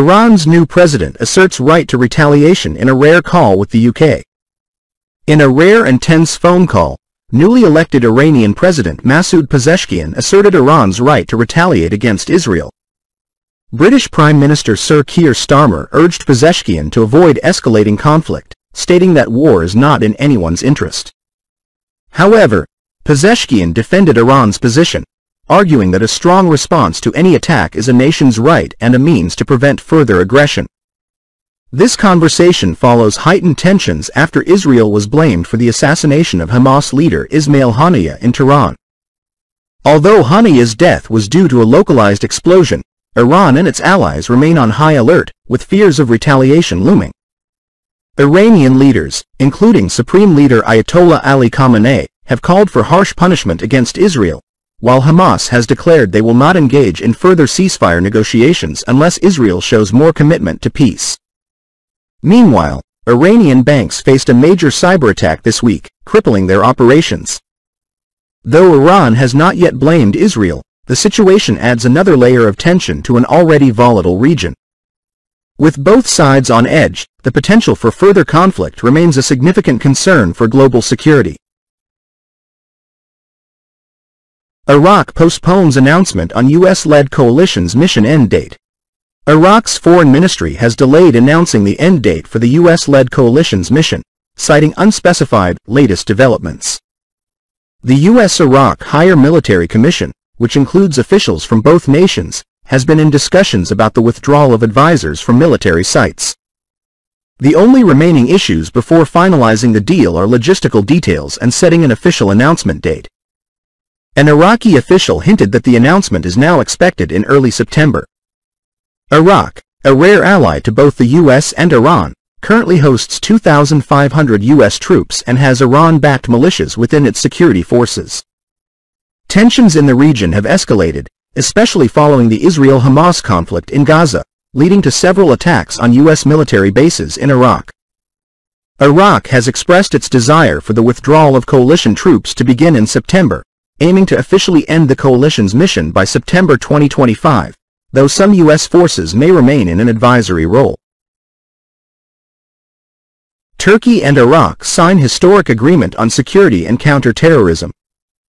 Iran's new president asserts right to retaliation in a rare call with the UK. In a rare and tense phone call, newly elected Iranian President Masoud Pezeshkian asserted Iran's right to retaliate against Israel. British Prime Minister Sir Keir Starmer urged Pezeshkian to avoid escalating conflict, stating that war is not in anyone's interest. However, Pezeshkian defended Iran's position, arguing that a strong response to any attack is a nation's right and a means to prevent further aggression. This conversation follows heightened tensions after Israel was blamed for the assassination of Hamas leader Ismail Haniyeh in Tehran. Although Haniyeh's death was due to a localized explosion, Iran and its allies remain on high alert, with fears of retaliation looming. Iranian leaders, including Supreme Leader Ayatollah Ali Khamenei, have called for harsh punishment against Israel, while Hamas has declared they will not engage in further ceasefire negotiations unless Israel shows more commitment to peace. Meanwhile, Iranian banks faced a major cyber attack this week, crippling their operations. Though Iran has not yet blamed Israel, the situation adds another layer of tension to an already volatile region. With both sides on edge, the potential for further conflict remains a significant concern for global security. Iraq postpones announcement on US-led coalition's mission end date. Iraq's foreign ministry has delayed announcing the end date for the U.S.-led coalition's mission, citing unspecified latest developments. The U.S.-Iraq Higher Military Commission, which includes officials from both nations, has been in discussions about the withdrawal of advisors from military sites. The only remaining issues before finalizing the deal are logistical details and setting an official announcement date. An Iraqi official hinted that the announcement is now expected in early September. Iraq, a rare ally to both the U.S. and Iran, currently hosts 2,500 U.S. troops and has Iran-backed militias within its security forces. Tensions in the region have escalated, especially following the Israel-Hamas conflict in Gaza, leading to several attacks on U.S. military bases in Iraq. Iraq has expressed its desire for the withdrawal of coalition troops to begin in September, aiming to officially end the coalition's mission by September 2025. Though some U.S. forces may remain in an advisory role. Turkey and Iraq sign historic agreement on security and counterterrorism.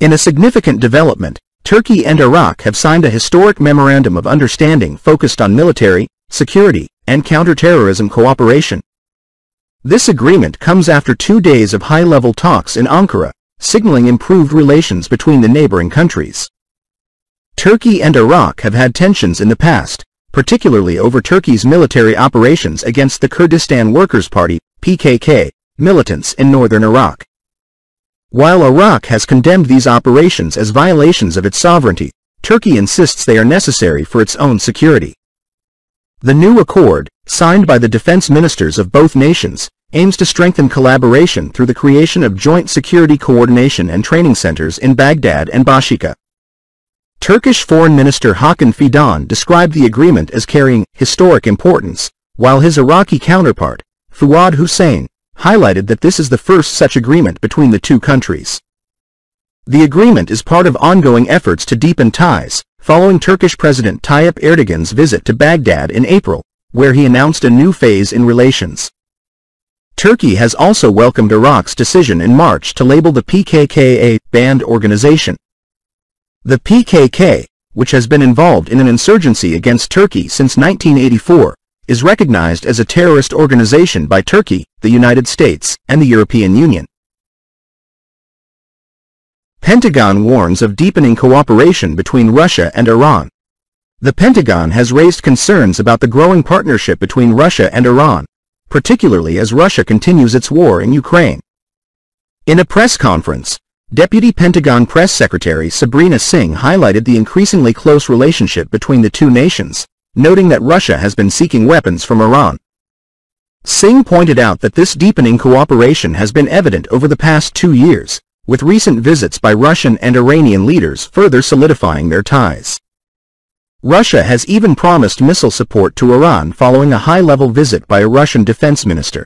In a significant development, Turkey and Iraq have signed a historic memorandum of understanding focused on military, security, and counterterrorism cooperation. This agreement comes after 2 days of high-level talks in Ankara, signaling improved relations between the neighboring countries. Turkey and Iraq have had tensions in the past, particularly over Turkey's military operations against the Kurdistan Workers' Party (PKK) militants in northern Iraq. While Iraq has condemned these operations as violations of its sovereignty, Turkey insists they are necessary for its own security. The new accord, signed by the defense ministers of both nations, aims to strengthen collaboration through the creation of joint security coordination and training centers in Baghdad and Bashika. Turkish Foreign Minister Hakan Fidan described the agreement as carrying historic importance, while his Iraqi counterpart, Fouad Hussein, highlighted that this is the first such agreement between the two countries. The agreement is part of ongoing efforts to deepen ties, following Turkish President Tayyip Erdogan's visit to Baghdad in April, where he announced a new phase in relations. Turkey has also welcomed Iraq's decision in March to label the PKK a banned organization. The PKK, which has been involved in an insurgency against Turkey since 1984, is recognized as a terrorist organization by Turkey, the United States, and the European Union. Pentagon warns of deepening cooperation between Russia and Iran. The Pentagon has raised concerns about the growing partnership between Russia and Iran, particularly as Russia continues its war in Ukraine. In a press conference, Deputy Pentagon Press Secretary Sabrina Singh highlighted the increasingly close relationship between the two nations, noting that Russia has been seeking weapons from Iran. Singh pointed out that this deepening cooperation has been evident over the past 2 years, with recent visits by Russian and Iranian leaders further solidifying their ties. Russia has even promised missile support to Iran following a high-level visit by a Russian defense minister.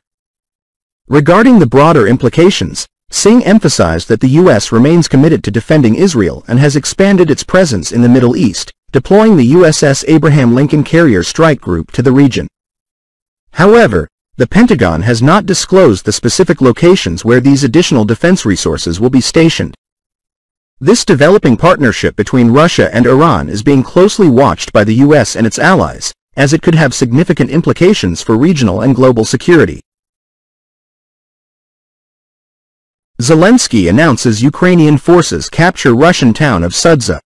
Regarding the broader implications, Singh emphasized that the U.S. remains committed to defending Israel and has expanded its presence in the Middle East, deploying the USS Abraham Lincoln carrier strike group to the region. However, the Pentagon has not disclosed the specific locations where these additional defense resources will be stationed. This developing partnership between Russia and Iran is being closely watched by the U.S. and its allies, as it could have significant implications for regional and global security. Zelensky announces Ukrainian forces capture Russian town of Sudza.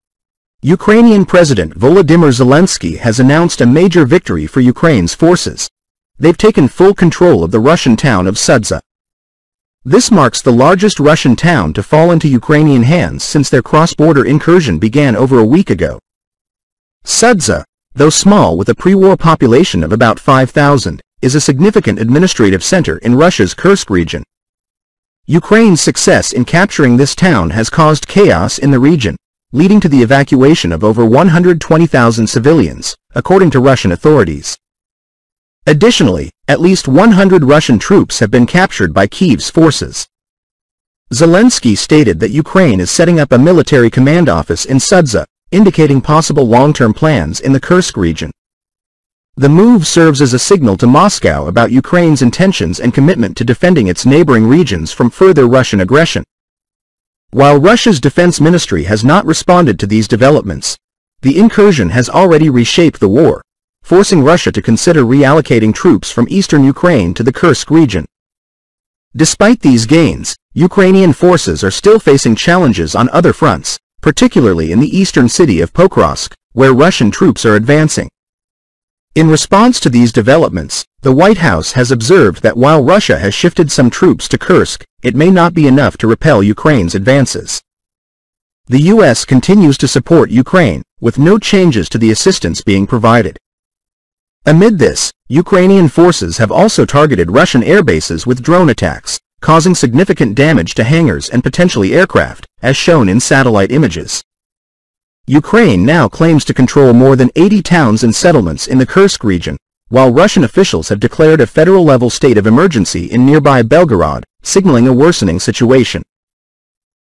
Ukrainian President Volodymyr Zelensky has announced a major victory for Ukraine's forces. They've taken full control of the Russian town of Sudza. This marks the largest Russian town to fall into Ukrainian hands since their cross-border incursion began over a week ago. Sudza, though small with a pre-war population of about 5,000, is a significant administrative center in Russia's Kursk region. Ukraine's success in capturing this town has caused chaos in the region, leading to the evacuation of over 120,000 civilians, according to Russian authorities. Additionally, at least 100 Russian troops have been captured by Kyiv's forces. Zelensky stated that Ukraine is setting up a military command office in Sudza, indicating possible long-term plans in the Kursk region. The move serves as a signal to Moscow about Ukraine's intentions and commitment to defending its neighboring regions from further Russian aggression. While Russia's defense ministry has not responded to these developments, the incursion has already reshaped the war, forcing Russia to consider reallocating troops from eastern Ukraine to the Kursk region. Despite these gains, Ukrainian forces are still facing challenges on other fronts, particularly in the eastern city of Pokrovsk, where Russian troops are advancing. In response to these developments, the White House has observed that while Russia has shifted some troops to Kursk, it may not be enough to repel Ukraine's advances. The U.S. continues to support Ukraine, with no changes to the assistance being provided. Amid this, Ukrainian forces have also targeted Russian airbases with drone attacks, causing significant damage to hangars and potentially aircraft, as shown in satellite images. Ukraine now claims to control more than 80 towns and settlements in the Kursk region, while Russian officials have declared a federal-level state of emergency in nearby Belgorod, signaling a worsening situation.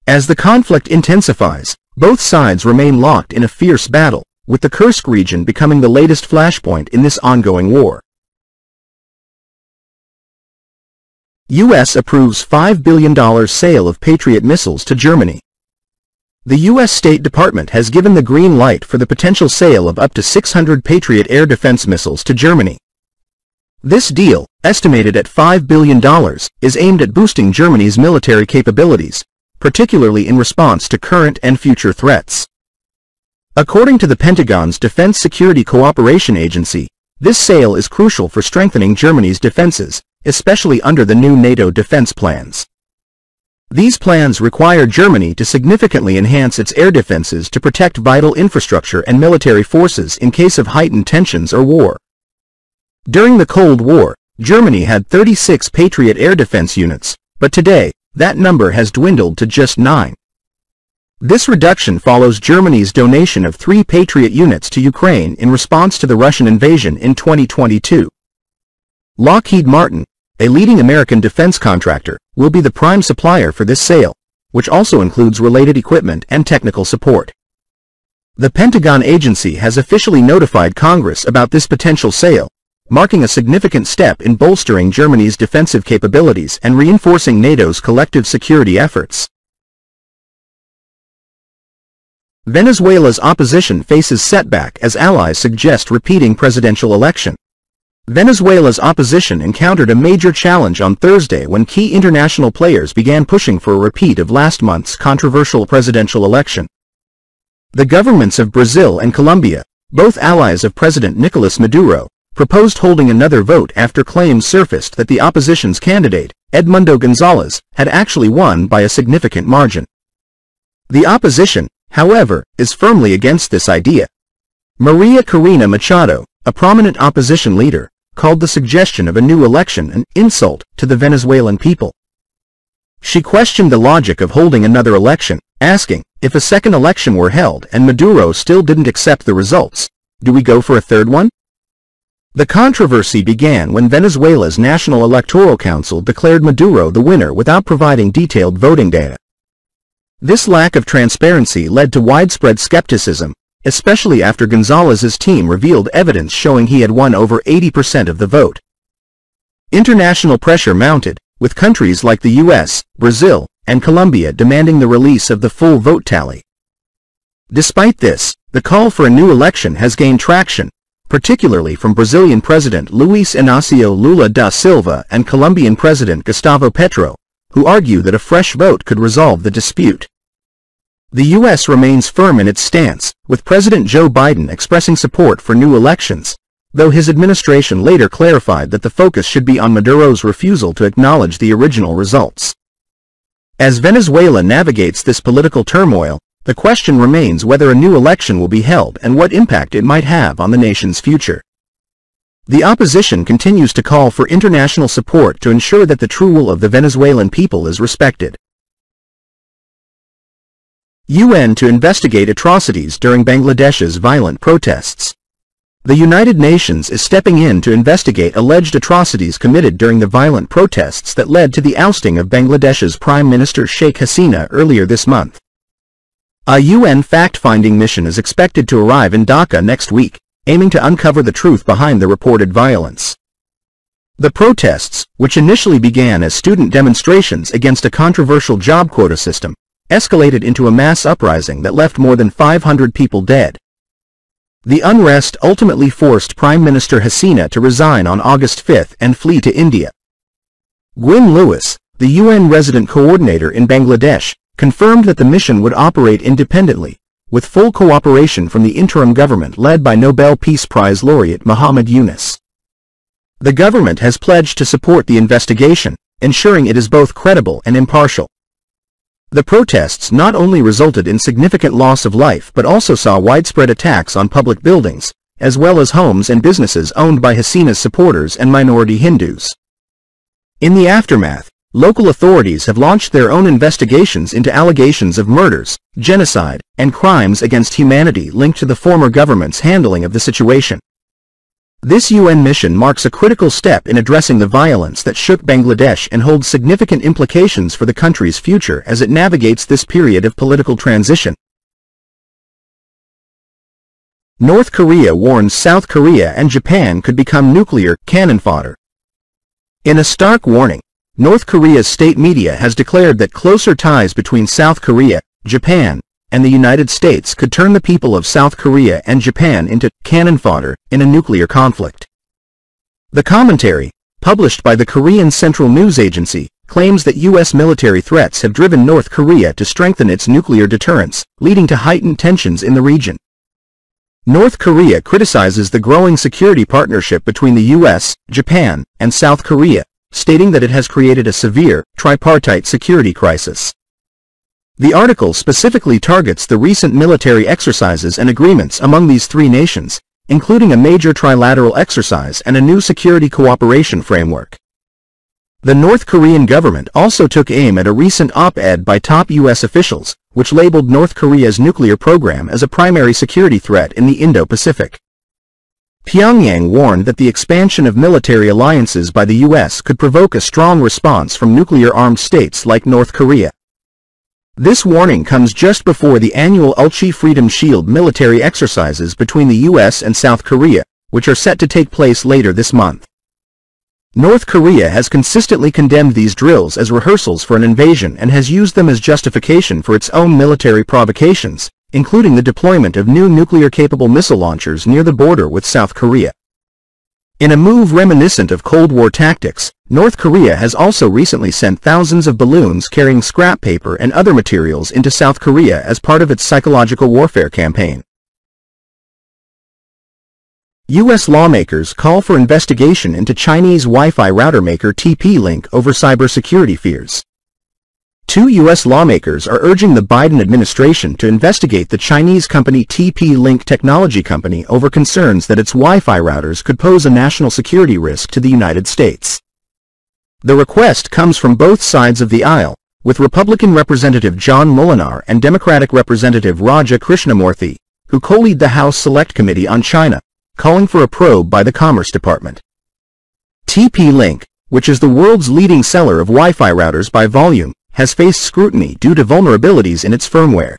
As the conflict intensifies, both sides remain locked in a fierce battle, with the Kursk region becoming the latest flashpoint in this ongoing war. U.S. approves $5 billion sale of Patriot missiles to Germany. The U.S. State Department has given the green light for the potential sale of up to 600 Patriot air defense missiles to Germany. This deal, estimated at $5 billion, is aimed at boosting Germany's military capabilities, particularly in response to current and future threats. According to the Pentagon's Defense Security Cooperation Agency, this sale is crucial for strengthening Germany's defenses, especially under the new NATO defense plans. These plans require Germany to significantly enhance its air defenses to protect vital infrastructure and military forces in case of heightened tensions or war. During the Cold War, Germany had 36 Patriot air defense units, but today, that number has dwindled to just 9. This reduction follows Germany's donation of 3 Patriot units to Ukraine in response to the Russian invasion in 2022. Lockheed Martin, a leading American defense contractor, will be the prime supplier for this sale, which also includes related equipment and technical support. The Pentagon agency has officially notified Congress about this potential sale, marking a significant step in bolstering Germany's defensive capabilities and reinforcing NATO's collective security efforts. Venezuela's opposition faces setback as allies suggest repeating presidential election. Venezuela's opposition encountered a major challenge on Thursday when key international players began pushing for a repeat of last month's controversial presidential election. The governments of Brazil and Colombia, both allies of President Nicolas Maduro, proposed holding another vote after claims surfaced that the opposition's candidate, Edmundo Gonzalez, had actually won by a significant margin. The opposition, however, is firmly against this idea. Maria Corina Machado, a prominent opposition leader, called the suggestion of a new election an insult to the Venezuelan people. She questioned the logic of holding another election, asking, if a second election were held and Maduro still didn't accept the results, do we go for a third one? The controversy began when Venezuela's National Electoral Council declared Maduro the winner without providing detailed voting data. This lack of transparency led to widespread skepticism, especially after Gonzalez's team revealed evidence showing he had won over 80% of the vote. International pressure mounted, with countries like the US, Brazil, and Colombia demanding the release of the full vote tally. Despite this, the call for a new election has gained traction, particularly from Brazilian President Luiz Inácio Lula da Silva and Colombian President Gustavo Petro, who argue that a fresh vote could resolve the dispute. The U.S. remains firm in its stance, with President Joe Biden expressing support for new elections, though his administration later clarified that the focus should be on Maduro's refusal to acknowledge the original results. As Venezuela navigates this political turmoil, the question remains whether a new election will be held and what impact it might have on the nation's future. The opposition continues to call for international support to ensure that the true will of the Venezuelan people is respected. UN to investigate atrocities during Bangladesh's violent protests. The United Nations is stepping in to investigate alleged atrocities committed during the violent protests that led to the ousting of Bangladesh's Prime Minister Sheikh Hasina earlier this month. A UN fact-finding mission is expected to arrive in Dhaka next week, aiming to uncover the truth behind the reported violence. The protests, which initially began as student demonstrations against a controversial job quota system, escalated into a mass uprising that left more than 500 people dead. The unrest ultimately forced Prime Minister Hasina to resign on August 5 and flee to India. Gwyn Lewis, the UN resident coordinator in Bangladesh, confirmed that the mission would operate independently, with full cooperation from the interim government led by Nobel Peace Prize laureate Muhammad Yunus. The government has pledged to support the investigation, ensuring it is both credible and impartial. The protests not only resulted in significant loss of life but also saw widespread attacks on public buildings, as well as homes and businesses owned by Hasina's supporters and minority Hindus. In the aftermath, local authorities have launched their own investigations into allegations of murders, genocide, and crimes against humanity linked to the former government's handling of the situation. This UN mission marks a critical step in addressing the violence that shook Bangladesh and holds significant implications for the country's future as it navigates this period of political transition. North Korea warns South Korea and Japan could become nuclear cannon fodder. In a stark warning, North Korea's state media has declared that closer ties between South Korea, Japan, and the United States could turn the people of South Korea and Japan into cannon fodder in a nuclear conflict. The commentary, published by the Korean Central News Agency, claims that U.S. military threats have driven North Korea to strengthen its nuclear deterrence, leading to heightened tensions in the region. North Korea criticizes the growing security partnership between the U.S., Japan, and South Korea, stating that it has created a severe, tripartite security crisis. The article specifically targets the recent military exercises and agreements among these three nations, including a major trilateral exercise and a new security cooperation framework. The North Korean government also took aim at a recent op-ed by top U.S. officials, which labeled North Korea's nuclear program as a primary security threat in the Indo-Pacific. Pyongyang warned that the expansion of military alliances by the U.S. could provoke a strong response from nuclear-armed states like North Korea. This warning comes just before the annual Ulchi Freedom Shield military exercises between the U.S. and South Korea, which are set to take place later this month. North Korea has consistently condemned these drills as rehearsals for an invasion and has used them as justification for its own military provocations, including the deployment of new nuclear-capable missile launchers near the border with South Korea. In a move reminiscent of Cold War tactics, North Korea has also recently sent thousands of balloons carrying scrap paper and other materials into South Korea as part of its psychological warfare campaign. U.S. lawmakers call for investigation into Chinese Wi-Fi router maker TP-Link over cybersecurity fears. Two U.S. lawmakers are urging the Biden administration to investigate the Chinese company TP-Link Technology Company over concerns that its Wi-Fi routers could pose a national security risk to the United States. The request comes from both sides of the aisle, with Republican Representative John Molenaar and Democratic Representative Raja Krishnamoorthy, who co-lead the House Select Committee on China, calling for a probe by the Commerce Department. TP-Link, which is the world's leading seller of Wi-Fi routers by volume, has faced scrutiny due to vulnerabilities in its firmware.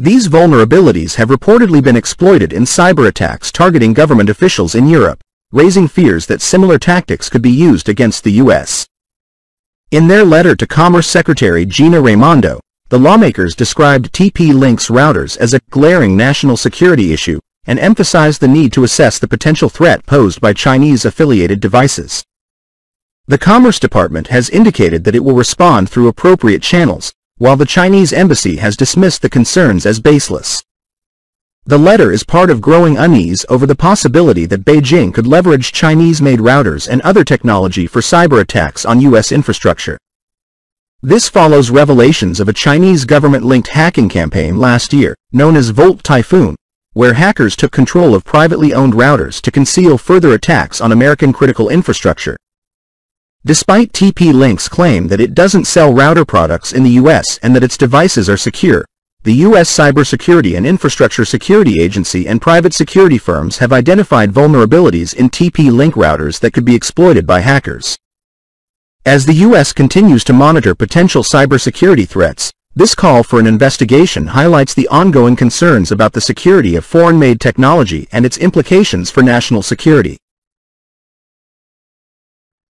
These vulnerabilities have reportedly been exploited in cyber attacks targeting government officials in Europe, raising fears that similar tactics could be used against the U.S. In their letter to Commerce Secretary Gina Raimondo, the lawmakers described TP-Link's routers as a glaring national security issue and emphasized the need to assess the potential threat posed by Chinese-affiliated devices. The Commerce Department has indicated that it will respond through appropriate channels, while the Chinese embassy has dismissed the concerns as baseless. The letter is part of growing unease over the possibility that Beijing could leverage Chinese-made routers and other technology for cyber attacks on U.S. infrastructure. This follows revelations of a Chinese government-linked hacking campaign last year, known as Volt Typhoon, where hackers took control of privately owned routers to conceal further attacks on American critical infrastructure. Despite TP-Link's claim that it doesn't sell router products in the U.S. and that its devices are secure, the U.S. Cybersecurity and Infrastructure Security Agency and private security firms have identified vulnerabilities in TP-Link routers that could be exploited by hackers. As the U.S. continues to monitor potential cybersecurity threats, this call for an investigation highlights the ongoing concerns about the security of foreign-made technology and its implications for national security.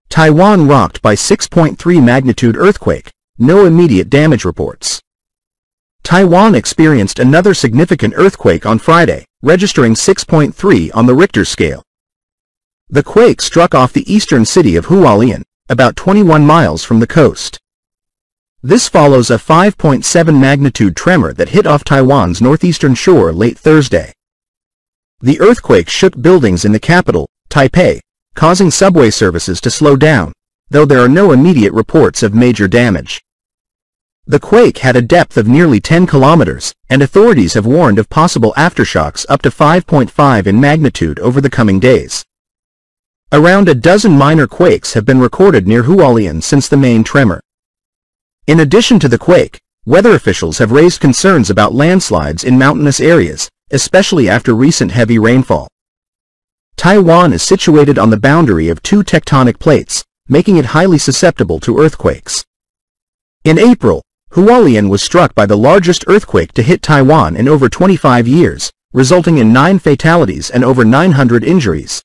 Taiwan rocked by 6.3 magnitude earthquake, no immediate damage reports. Taiwan experienced another significant earthquake on Friday, registering 6.3 on the Richter scale. The quake struck off the eastern city of Hualien, about 21 miles from the coast. This follows a 5.7 magnitude tremor that hit off Taiwan's northeastern shore late Thursday. The earthquake shook buildings in the capital, Taipei, causing subway services to slow down, though there are no immediate reports of major damage. The quake had a depth of nearly 10 kilometers, and authorities have warned of possible aftershocks up to 5.5 in magnitude over the coming days. Around a dozen minor quakes have been recorded near Hualien since the main tremor. In addition to the quake, weather officials have raised concerns about landslides in mountainous areas, especially after recent heavy rainfall. Taiwan is situated on the boundary of two tectonic plates, making it highly susceptible to earthquakes. In April, Hualien was struck by the largest earthquake to hit Taiwan in over 25 years, resulting in 9 fatalities and over 900 injuries.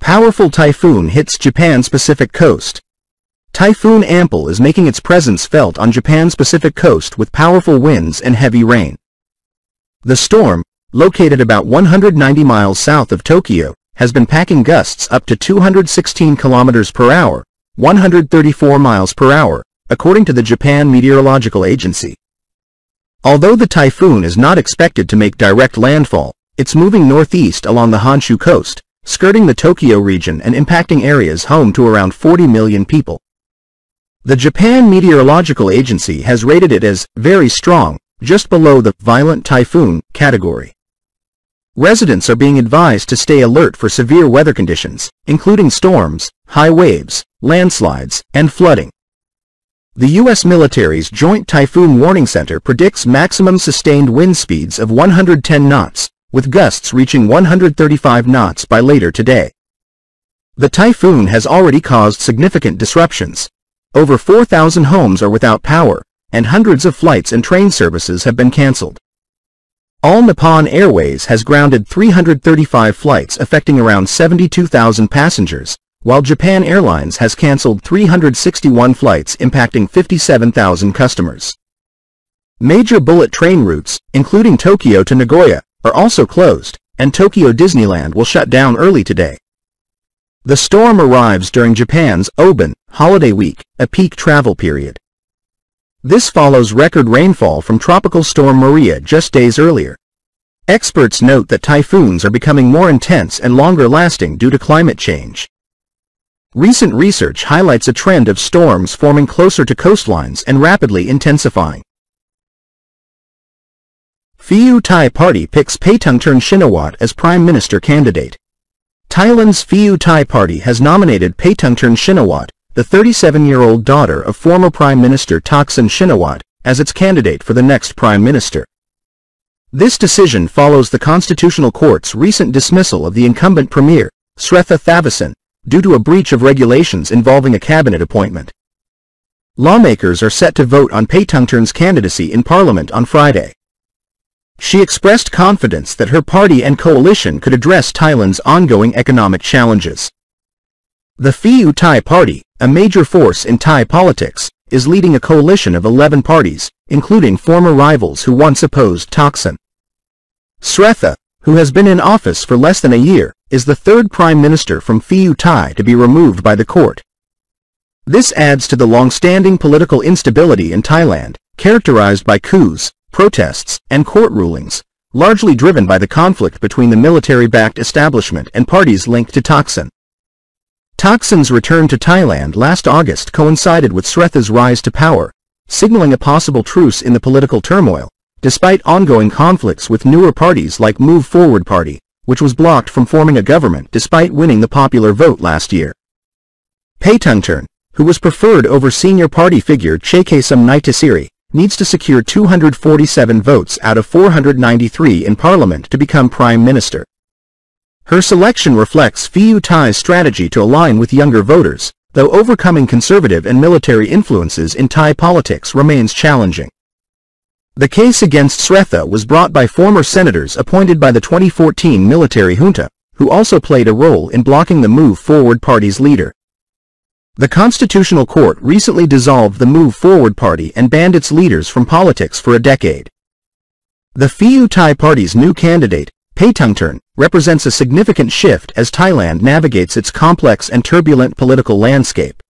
Powerful typhoon hits Japan's Pacific coast. Typhoon Ample is making its presence felt on Japan's Pacific coast with powerful winds and heavy rain. The storm, located about 190 miles south of Tokyo, has been packing gusts up to 216 kilometers per hour, 134 miles per hour, according to the Japan Meteorological Agency. Although the typhoon is not expected to make direct landfall, it's moving northeast along the Honshu coast, skirting the Tokyo region and impacting areas home to around 40 million people. The Japan Meteorological Agency has rated it as very strong, just below the violent typhoon category. Residents are being advised to stay alert for severe weather conditions, including storms, high waves, landslides, and flooding. The U.S. military's Joint Typhoon Warning Center predicts maximum sustained wind speeds of 110 knots, with gusts reaching 135 knots by later today. The typhoon has already caused significant disruptions. Over 4,000 homes are without power, and hundreds of flights and train services have been canceled. All Nippon Airways has grounded 335 flights affecting around 72,000 passengers, while Japan Airlines has canceled 361 flights impacting 57,000 customers. Major bullet train routes, including Tokyo to Nagoya, are also closed, and Tokyo Disneyland will shut down early today. The storm arrives during Japan's Obon holiday week, a peak travel period. This follows record rainfall from Tropical Storm Maria just days earlier. Experts note that typhoons are becoming more intense and longer-lasting due to climate change. Recent research highlights a trend of storms forming closer to coastlines and rapidly intensifying. Pheu Thai Party picks Paetongtarn Shinawatra as Prime Minister candidate. Thailand's Pheu Thai Party has nominated Paetongtarn Shinawatra, the 37-year-old daughter of former Prime Minister Thaksin Shinawatra, as its candidate for the next Prime Minister. This decision follows the Constitutional Court's recent dismissal of the incumbent Premier, Srettha Thavisin, due to a breach of regulations involving a cabinet appointment. Lawmakers are set to vote on Paetongtarn's candidacy in Parliament on Friday. She expressed confidence that her party and coalition could address Thailand's ongoing economic challenges. The Pheu Thai Party, a major force in Thai politics, is leading a coalition of 11 parties, including former rivals who once opposed Thaksin. Srettha, who has been in office for less than a year, is the third prime minister from Pheu Thai to be removed by the court. This adds to the long-standing political instability in Thailand, characterized by coups, protests, and court rulings, largely driven by the conflict between the military-backed establishment and parties linked to Thaksin. Thaksin's return to Thailand last August coincided with Srettha's rise to power, signaling a possible truce in the political turmoil, despite ongoing conflicts with newer parties like Move Forward Party, which was blocked from forming a government despite winning the popular vote last year. Paetongtarn, who was preferred over senior party figure Chaikasam Naitasiri, needs to secure 247 votes out of 493 in parliament to become prime minister. Her selection reflects Pheu Thai's strategy to align with younger voters, though overcoming conservative and military influences in Thai politics remains challenging. The case against Srettha was brought by former senators appointed by the 2014 military junta, who also played a role in blocking the Move Forward Party's leader. The Constitutional Court recently dissolved the Move Forward Party and banned its leaders from politics for a decade. The Pheu Thai Party's new candidate, Paetongtarn, represents a significant shift as Thailand navigates its complex and turbulent political landscape.